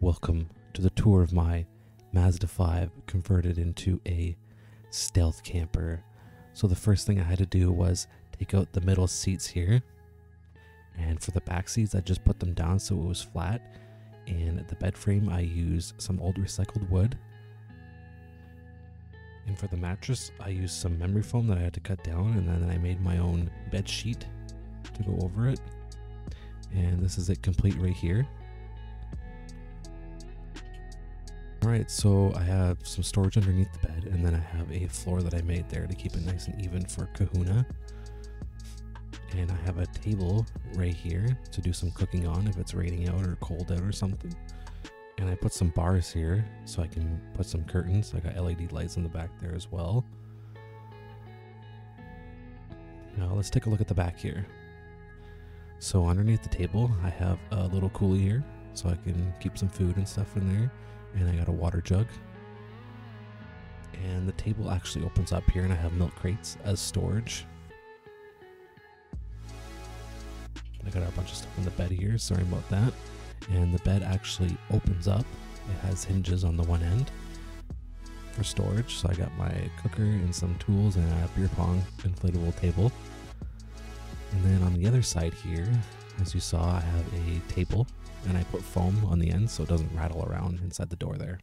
Welcome to the tour of my Mazda 5 converted into a stealth camper. So the first thing I had to do was take out the middle seats here, and for the back seats I just put them down so it was flat, and the bed frame I used some old recycled wood, and for the mattress I used some memory foam that I had to cut down, and then I made my own bed sheet to go over it, and this is it complete right here. Alright, so I have some storage underneath the bed, and then I have a floor that I made there to keep it nice and even for Kahuna. And I have a table right here to do some cooking on if it's raining out or cold out or something. And I put some bars here so I can put some curtains. I got LED lights in the back there as well. Now let's take a look at the back here. So underneath the table I have a little coolie here so I can keep some food and stuff in there. And I got a water jug, and the table actually opens up here, and I have milk crates as storage. I got a bunch of stuff in the bed here, sorry about that. And the bed actually opens up, it has hinges on the one end for storage, so I got my cooker and some tools and a beer pong inflatable table. And then on the other side here, as you saw, I have a table, and I put foam on the end so it doesn't rattle around inside the door there.